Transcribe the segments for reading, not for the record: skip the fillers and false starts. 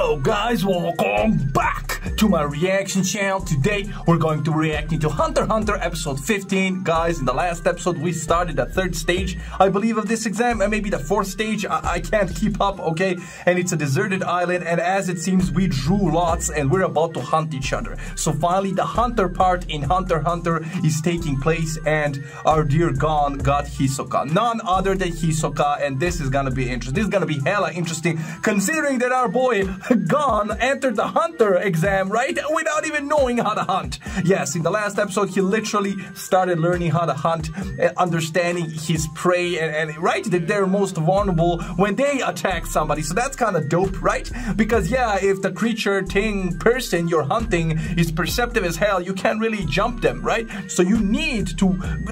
Hello guys, welcome back to my reaction channel. Today we're going to react into Hunter x Hunter episode 15. Guys, in the last episode we started the third stage, I believe, of this exam, and maybe the fourth stage. I can't keep up, okay? And it's a deserted island, and as it seems we drew lots and we're about to hunt each other. So finally the hunter part in Hunter x Hunter is taking place, and our dear Gon got Hisoka. None other than Hisoka, and this is gonna be interesting. This is gonna be hella interesting, considering that our boy Gon entered the hunter exam, right, without even knowing how to hunt. Yes, in the last episode he literally started learning how to hunt, understanding his prey, and right, that they're most vulnerable when they attack somebody. So that's kind of dope, right? Because yeah, if the creature, thing, person you're hunting is perceptive as hell, you can't really jump them, right? So you need to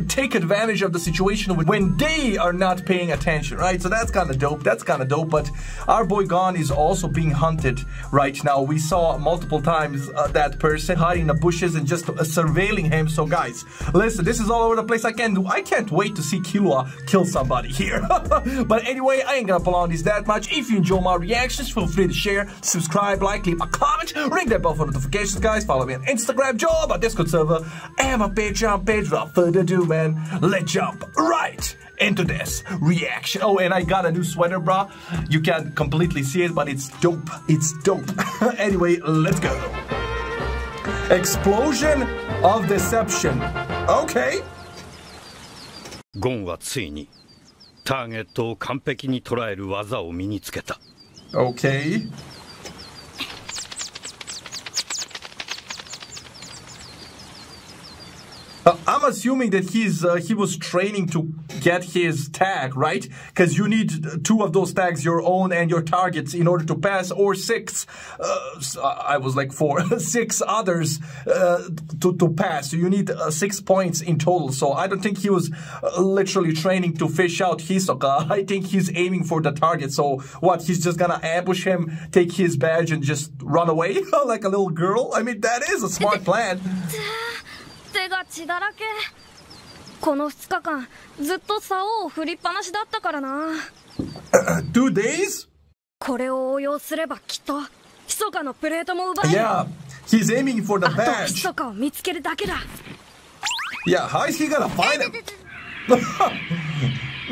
take advantage of the situation when they are not paying attention, right? So that's kind of dope, that's kind of dope. But our boy Gon is also being hunted right now. We saw multiple times that person hiding in the bushes and just surveilling him. So guys, listen, this is all over the place. I can't wait to see Killua kill somebody here. But anyway, I ain't gonna pull on this that much. If you enjoy my reactions, feel free to share, subscribe, like, leave a comment, ring that bell for notifications, guys. Follow me on Instagram, join my Discord server, and my Patreon page. Without further ado, man, let's jump right into this reaction. Oh, and I got a new sweater, bro. You can't completely see it, but it's dope. It's dope. Anyway, let's go. Explosion of deception. Okay. Gon はついにターゲットを完璧に捉える技を身につけた。Okay. I'm assuming that he was training to get his tag, right? Because you need 2 of those tags, your own and your target's, in order to pass, or 6. I was like 4, 6 others to pass. So you need 6 points in total. So I don't think he was literally training to fish out Hisoka. I think he's aiming for the target. So what? He's just gonna ambush him, take his badge, and just run away like a little girl. I mean, that is a smart plan. 手が血だらけ。この2日間ずっと竿を振りっぱなしだったからな。2 days? これを応用すればきっと密かのプレートも奪える。Yeah, he's aiming for the badge. 密かを見つけるだけだ。Yeah, how is he gonna find him?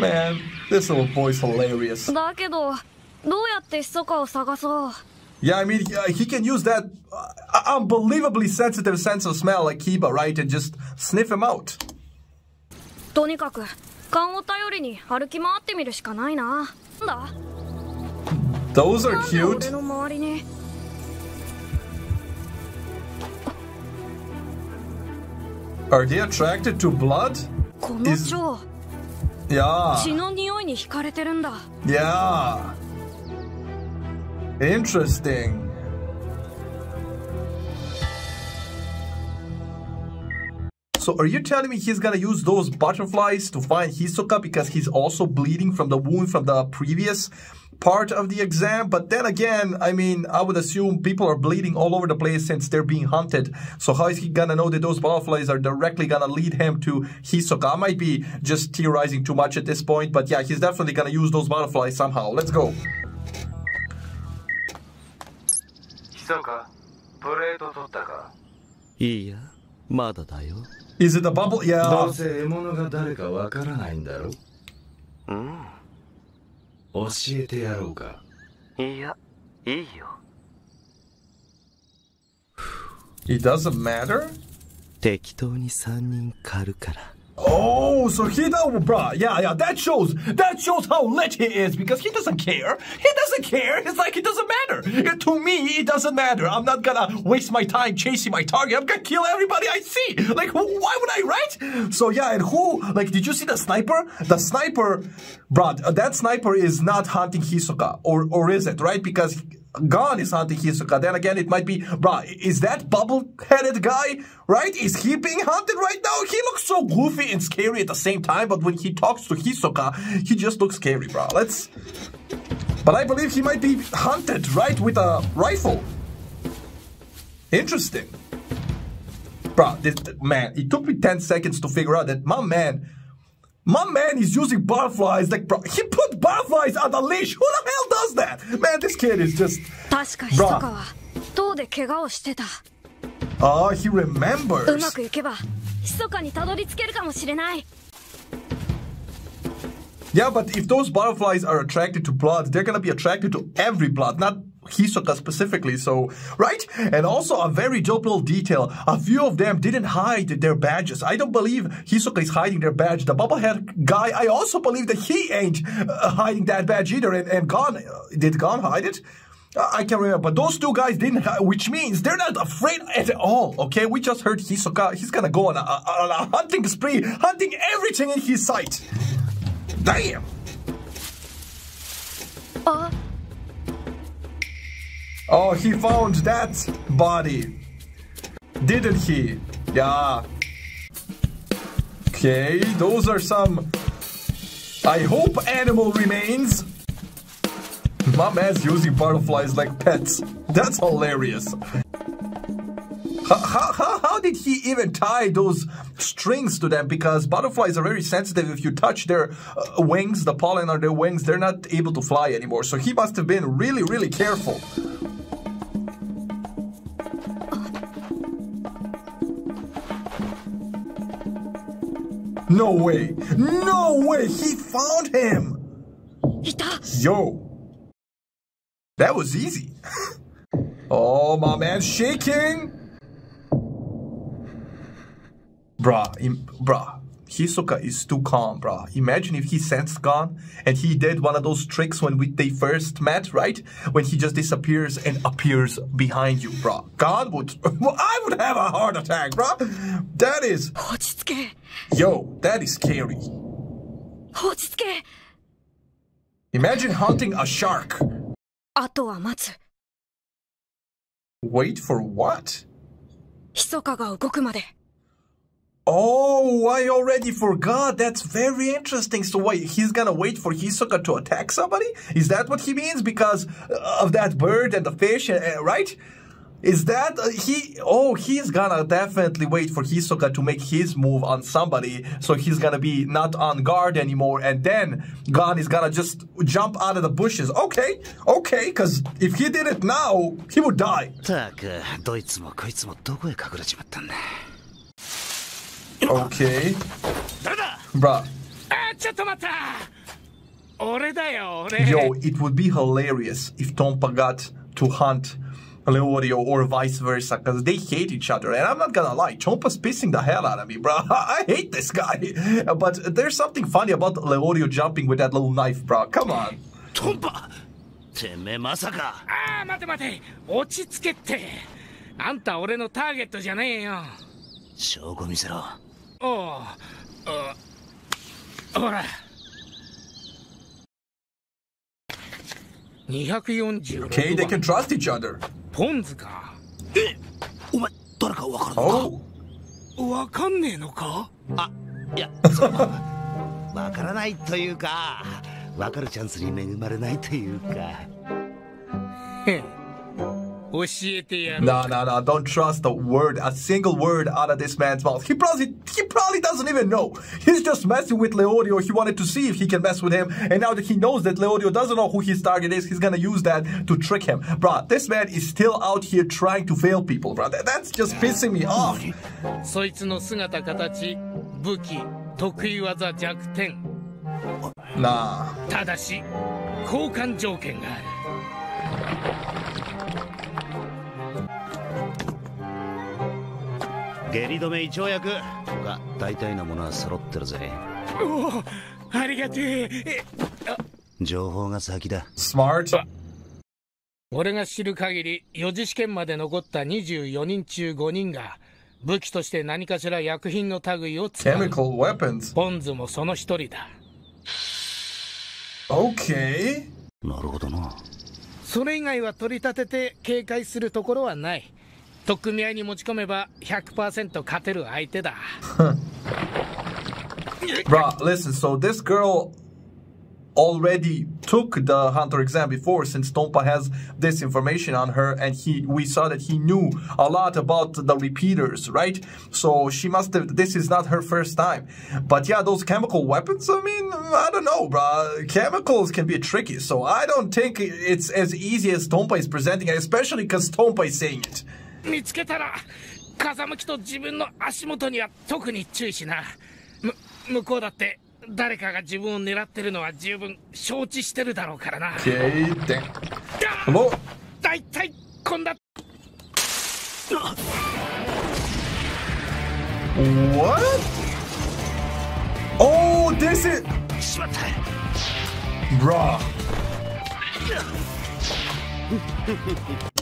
Man, this little boy's hilarious. だけどどうやって密かを探そう。 Yeah, I mean, he can use that unbelievably sensitive sense of smell like Kiba, right? And just sniff him out. Those are cute. Are they attracted to blood? Yeah. Yeah. Interesting. So are you telling me he's gonna use those butterflies to find Hisoka, because he's also bleeding from the wound from the previous part of the exam? But then again, I mean, I would assume people are bleeding all over the place since they're being hunted. So how is he gonna know that those butterflies are directly gonna lead him to Hisoka? I might be just theorizing too much at this point, but yeah, he's definitely gonna use those butterflies somehow. Let's go. Is it a bubble? Yeah. It doesn't matter? Oh, so he don't, bruh. Yeah, that shows how lit he is, because he doesn't care. It's like it doesn't matter. To me, it doesn't matter. I'm not gonna waste my time chasing my target. I'm gonna kill everybody I see. Like, why would I, right? So yeah, and who, like, did you see the sniper? The sniper, bruh, that sniper is not hunting Hisoka, or is it, right? Because Gon is hunting Hisoka. Then again, it might be, bruh, is that bubble-headed guy, right? Is he being hunted right now? He looks so goofy and scary at the same time, but when he talks to Hisoka, he just looks scary, bruh. Let's... But I believe he might be hunted, right, with a rifle. Interesting. Bruh, man, it took me 10 seconds to figure out that my man My man is using barflies like, bro, he put barflies on the leash. Who the hell does that? Man, this kid is just, bro. Oh, he remembers. Yeah, but if those butterflies are attracted to blood, they're gonna be attracted to every blood, not Hisoka specifically, so, right? And also a very dope little detail, a few of them didn't hide their badges. I don't believe Hisoka is hiding their badge. The bobblehead guy, I also believe that he ain't hiding that badge either, and Gon, did Gon hide it? I can't remember, but those two guys didn't, which means they're not afraid at all, okay? We just heard Hisoka, he's gonna go on a hunting spree, hunting everything in his sight. Damn! Oh, he found that body, didn't he? Yeah. Okay, those are some, I hope, animal remains. My man's using butterflies like pets. That's hilarious. How did he even tie those strings to them? Because butterflies are very sensitive. If you touch their wings, the pollen on their wings, they're not able to fly anymore. So he must have been really, really careful. No way. No way. He found him. Yo. That was easy. Oh, my man's shaking. Bruh, Hisoka is too calm, bruh. Imagine if he sensed Gon and he did one of those tricks when they first met, right? When he just disappears and appears behind you, bruh. Gon would, well, I would have a heart attack, bruh. That is, yo, that is scary. Imagine hunting a shark. Wait for what? Oh, I already forgot. That's very interesting. So wait, he's gonna wait for Hisoka to attack somebody? Is that what he means? Because of that bird and the fish, right? Is that he? Oh, he's gonna definitely wait for Hisoka to make his move on somebody. So he's gonna be not on guard anymore. And then Gon is gonna just jump out of the bushes. Okay, okay, because if he did it now, he would die. Okay. Bruh. Yo, it would be hilarious if Tonpa got to hunt Leorio or vice versa, because they hate each other. And I'm not gonna lie, Chompa's pissing the hell out of me, bruh. I hate this guy. But there's something funny about Leorio jumping with that little knife, bruh. Come on. Tonpa! Okay, they can trust each other. Oh. No, don't trust a word, a single word out of this man's mouth. He probably doesn't even know. He's just messing with Leorio. He wanted to see if he can mess with him. And now that he knows that Leorio doesn't know who his target is, he's gonna use that to trick him. Bruh, this man is still out here trying to fail people, bruh. That's just pissing me off. Nah. Smart. Chemical weapons. Okay. Bruh, listen, so this girl already took the Hunter exam before, since Tonpa has this information on her, and we saw that he knew a lot about the repeaters, right? So she must have, this is not her first time. But yeah, those chemical weapons, I mean, I don't know, bruh. Chemicals can be tricky, so I don't think it's as easy as Tonpa is presenting, especially because Tonpa is saying it. 見つけたら、風向きと自分の足元には特に注意しな。向こうだって誰かが自分を狙ってるのは十分承知してるだろうからな。もう大体こんな。What? Oh, this is. Bruh.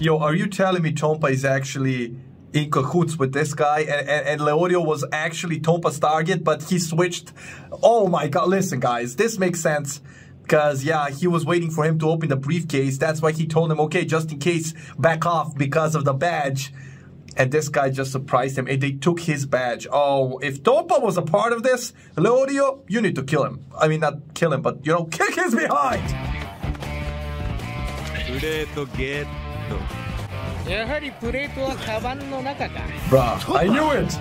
Yo, are you telling me Tonpa is actually in cahoots with this guy, and Leorio was actually Tonpa's target, but he switched? Oh my god, listen guys, this makes sense, because yeah, he was waiting for him to open the briefcase, that's why he told him, okay, just in case, back off because of the badge, and this guy just surprised him, and they took his badge. Oh, if Tonpa was a part of this, Leorio, you need to kill him. I mean, not kill him, but, you know, kick his behind! Bruh, I knew it!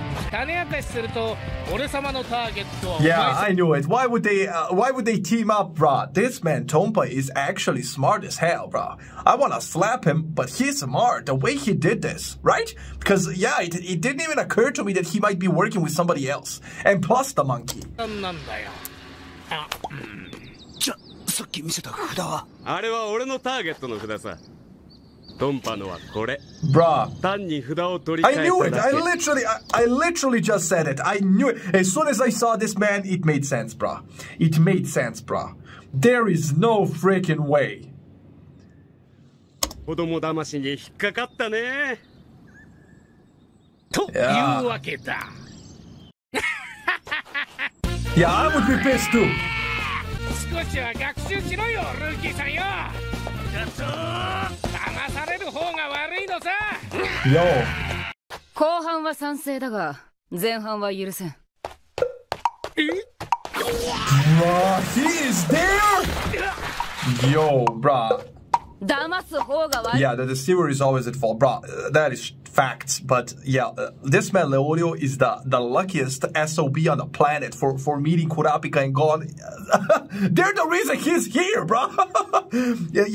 Yeah, I knew it. Why would they team up, bruh? This man, Tonpa, is actually smart as hell, bruh. I wanna slap him, but he's smart, the way he did this, right? Because, yeah, it didn't even occur to me that he might be working with somebody else. And plus the monkey. Bruh, I knew it. I literally just said it. I knew it. As soon as I saw this man, it made sense, bruh. It made sense, bruh. There is no freaking way. Yeah. Yeah, I would be pissed too. Yo. Bruh, he is there? Yo, bruh. Yeah, the deceiver is always at fault, bruh. That is facts, but yeah, this man Leorio is the luckiest SOB on the planet for meeting Kurapika and Gon. They're the reason he's here, bro. It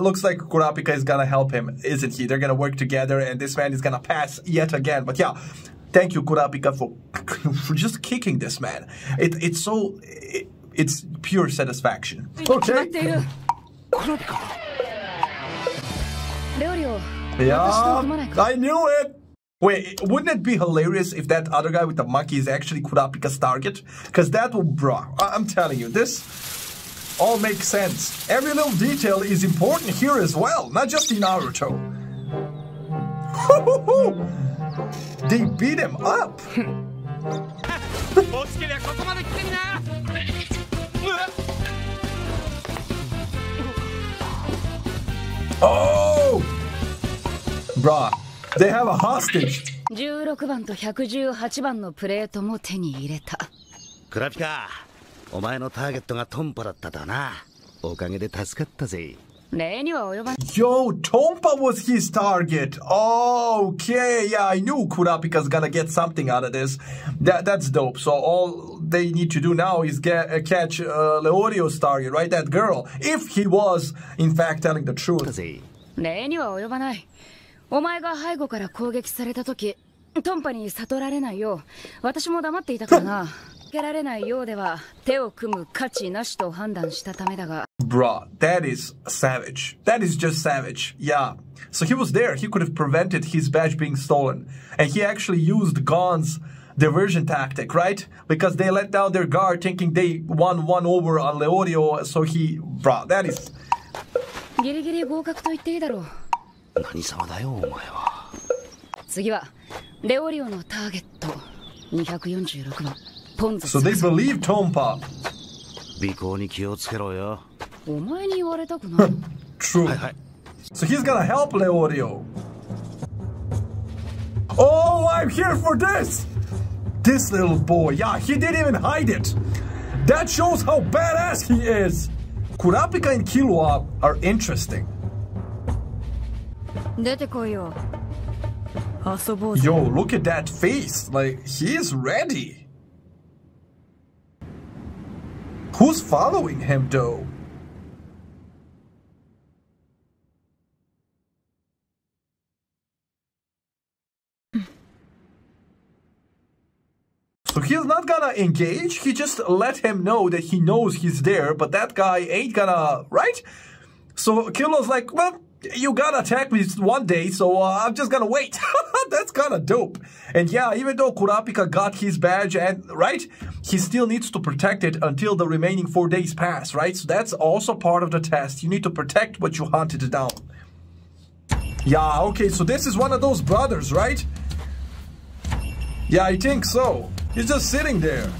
looks like Kurapika is gonna help him, isn't he? They're gonna work together, and this man is gonna pass yet again. But yeah, thank you, Kurapika, for just kicking this man. It's pure satisfaction. Okay. Yeah, I knew it! Wait, wouldn't it be hilarious if that other guy with the monkey is actually Kurapika's target? Because that will, bruh, I'm telling you, this all makes sense. Every little detail is important here as well, not just in Naruto. They beat him up! Oh! Bruh, they have a hostage. 16番と118番のプレートも手に入れた。クラピカ、お前のターゲットがトンパだっただな。おかげで助かったぜ。例には及ばない。Yo, Tonpa was his target. Okay, yeah, I knew Kurapika's gonna get something out of this. That's dope. So all they need to do now is catch Leorio's target, right? That girl, if he was in fact telling the truth. 例には及ばない。 お前が背後から攻撃された時、トンパに悟られないよう、私も黙っていたからな。蹴られないようでは手を組む価値なしと判断したためだが。Bruh, that is savage. That is just savage. Yeah. So he was there. He could have prevented his badge being stolen, and he actually used Gon's diversion tactic, right? Because they let down their guard, thinking they won one over on Leorio. So he, bruh, that is. ギリギリ合格と言っていいだろう。 何様だよお前は。次はレオリオのターゲット246番ポンズ。So they believe Tonpa。尾行に気をつけろよ。お前に言われたくない。True。はいはい。So he's gonna help Leorio. Oh, I'm here for this. This little boy. Yeah, he didn't even hide it. That shows how badass he is! Kurapika and Killua are interesting. Yo, look at that face. Like, he is ready. Who's following him, though? So he's not gonna engage, he just let him know that he knows he's there, but that guy ain't gonna, right? So Killua's like, well, you gotta attack me one day, so I'm just gonna wait. That's kinda dope. And yeah, even though Kurapika got his badge and, right, he still needs to protect it until the remaining 4 days pass, right? So that's also part of the test. You need to protect what you hunted down. Yeah, okay, so this is one of those brothers, right? Yeah, I think so. He's just sitting there.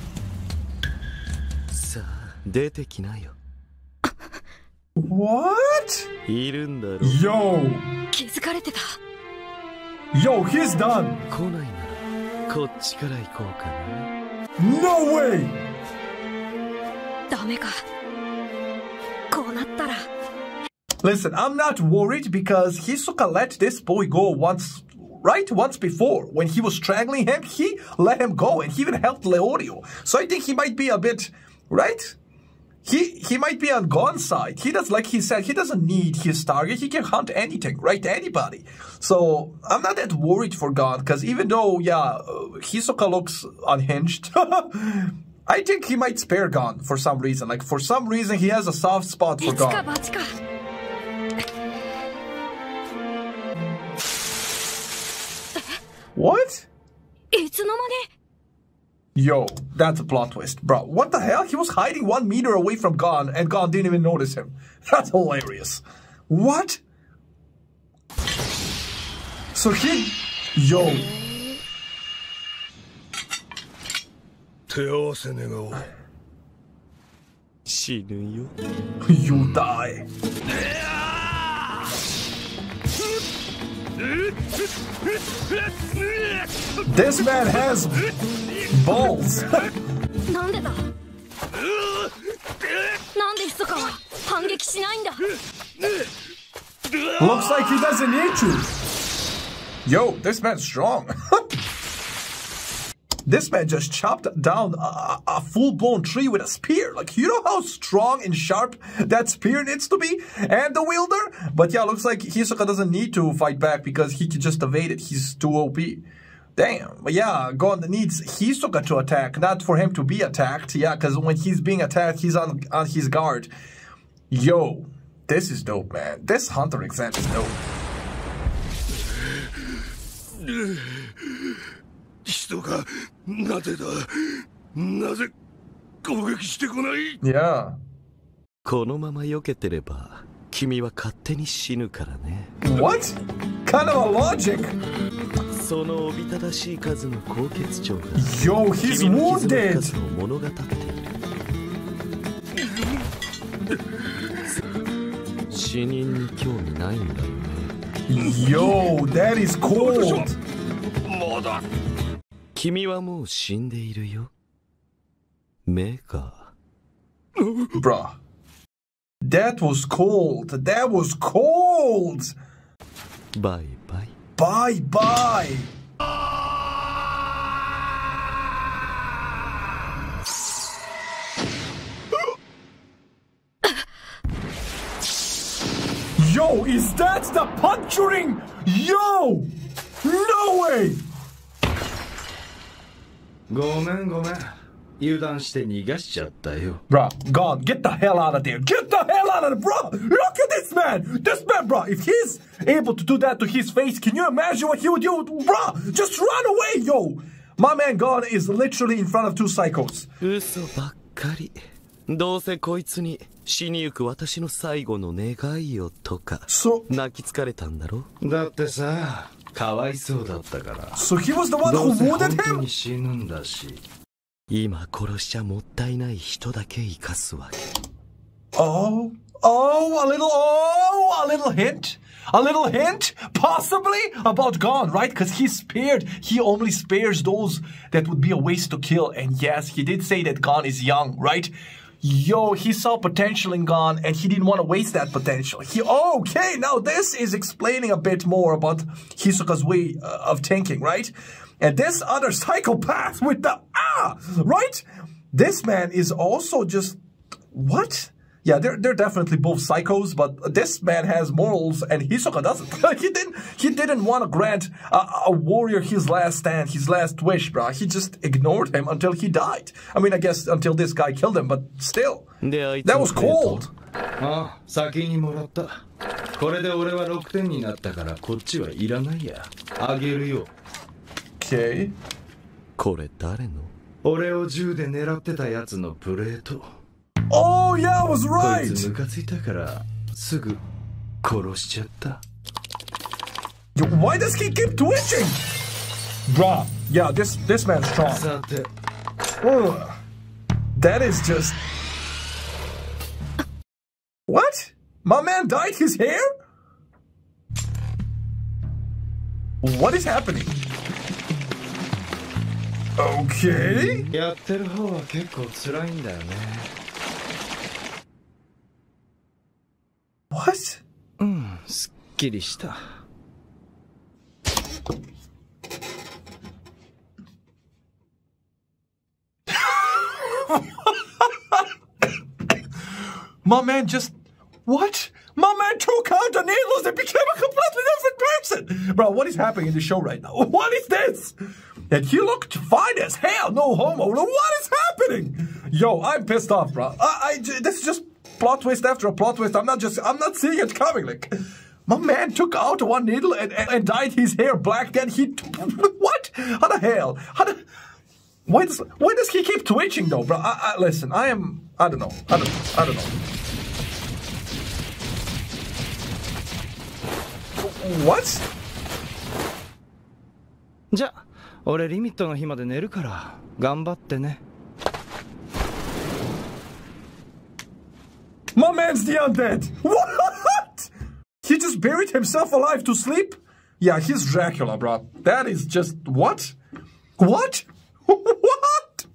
What? Yo! Yo, he's done! No way! Listen, I'm not worried because Hisoka let this boy go once. Right? Once before, when he was strangling him, he let him go and he even helped Leorio. So I think he might be a bit, right? He might be on Gon's side. He does, like he said, he doesn't need his target. He can hunt anything, right? Anybody. So I'm not that worried for Gon, because even though, yeah, Hisoka looks unhinged, I think he might spare Gon for some reason. Like, for some reason, he has a soft spot for Gon. What? Yo, that's a plot twist, bro. What the hell? He was hiding 1 meter away from Gon, and Gon didn't even notice him. That's hilarious. What? So he... Yo. You die. This man has balls. Looks like he doesn't need you. Yo, this man's strong. This man just chopped down a full-blown tree with a spear. Like, you know how strong and sharp that spear needs to be? And the wielder? But yeah, looks like Hisoka doesn't need to fight back because he can just evade it. He's too OP. Damn. But yeah, Gon needs Hisoka to attack, not for him to be attacked. Yeah, because when he's being attacked, he's on his guard. Yo, this is dope, man. This Hunter x Hunter is dope. Yeah. What? Kind of a logic. Yo, he's wounded. Yo, that is cold. Bruh. That was cold. That was cold. Bye bye. Bye bye. Yo, is that the puncturing? Yo! No way! Bruh, God, get the hell out of there. Get the hell out of there, bro. Look at this man. This man, bro, if he's able to do that to his face, can you imagine what he would do? Bro, just run away, yo. My man, God, is literally in front of two psychos. So... So he was the one who wounded him? Oh, a little little hint? A little hint, possibly, about Gon, right? Because he spared, he only spares those that would be a waste to kill. And yes, he did say that Gon is young, right? Yo, he saw potential in Gon, and he didn't want to waste that potential. Okay, now this is explaining a bit more about Hisoka's way of thinking, right? And this other psychopath with the, right? This man is also just, what? Yeah, they're definitely both psychos, but this man has morals and Hisoka doesn't. he didn't want to grant a warrior his last stand, his last wish, bro. He just ignored him until he died. I mean, I guess until this guy killed him, but still. That was cold. Okay. Oh, yeah, I was right! Yo, why does he keep twitching? Bruh. Yeah, this man's strong. Ugh. That is just... What? My man dyed his hair? What is happening? Okay... What? My man just... What? My man took out the needles and became a completely different person! Bro, what is happening in the show right now? What is this? And he looked fine as hell, no homo. What is happening? Yo, I'm pissed off, bro. This is just... plot twist after a plot twist. I'm not seeing it coming. Like, my man took out one needle and dyed his hair black. Then he, what? How the hell? Why does he keep twitching though, bro? Listen, I don't know. I don't know. What? じゃ、俺リミットの日まで寝るから頑張ってね。 My man's the undead! What? He just buried himself alive to sleep? Yeah, he's Dracula, bro. That is just... What? What? What?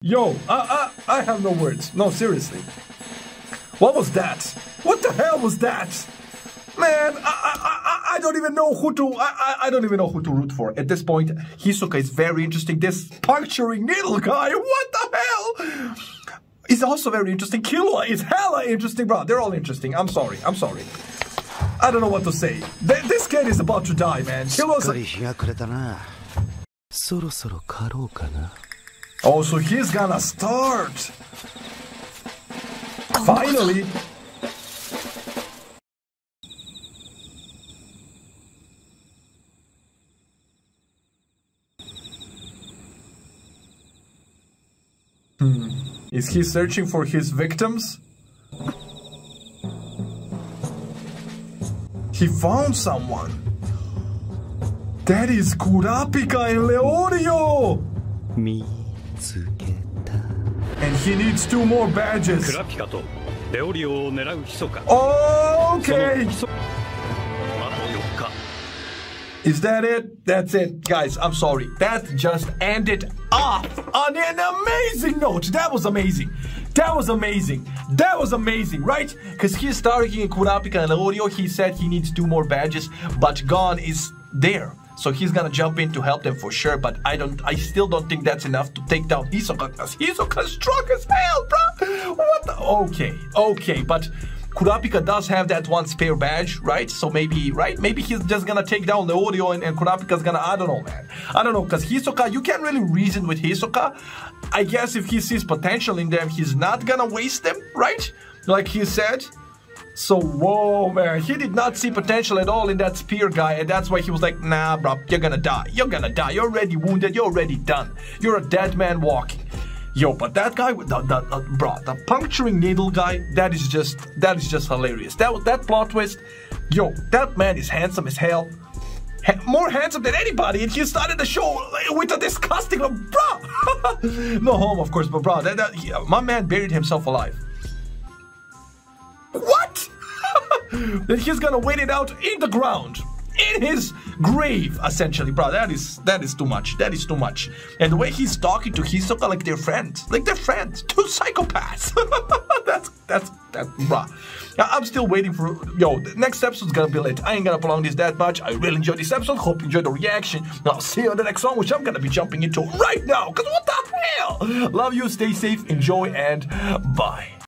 Yo, I have no words. No, seriously. What was that? What the hell was that? Man, I don't even know who to... I don't even know who to root for. At this point, Hisoka is very interesting. This puncturing needle guy, what the hell? It's also very interesting. Killua is hella interesting, bro. They're all interesting. I'm sorry. I don't know what to say. This kid is about to die, man. Killua's... Oh, so he's gonna start. Finally. Is he searching for his victims? He found someone. That is Kurapika and Leorio! And he needs 2 more badges. Okay! Is that it? That's it. Guys, I'm sorry. That just ended off on an amazing note. That was amazing, right? Because he's targeting Kurapika and Leorio. He said he needs 2 more badges, but Gon is there. So he's gonna jump in to help them for sure, but I still don't think that's enough to take down Hisoka. Hisoka's strong as hell, bro! What the... Okay, but... Kurapika does have that 1 spare badge, right? So maybe, right? Maybe he's just gonna take down Leorio and Kurapika's gonna, I don't know, man. I don't know, because Hisoka, you can't really reason with Hisoka. I guess if he sees potential in them, he's not gonna waste them, right? Like he said. So, whoa, man, he did not see potential at all in that spear guy, and that's why he was like, nah, bro, you're gonna die. You're already wounded, you're already done. You're a dead man walking. Yo, but that guy, the puncturing needle guy, that is just hilarious. That plot twist, yo, that man is handsome as hell. More handsome than anybody, and he started the show with a disgusting, bruh. No homo, of course, but bruh, my man buried himself alive. What? that he's gonna wait it out in the ground, in his grave, essentially. Bro, that is too much. That is too much. And the way he's talking to Hisoka like they're friends. Like they're friends. Two psychopaths. that's bruh. I'm still waiting for, yo, the next episode's gonna be late. I ain't gonna prolong this that much. I really enjoyed this episode. Hope you enjoyed the reaction. Now see you on the next one, which I'm gonna be jumping into right now. Cause what the hell? Love you, stay safe, enjoy, and bye.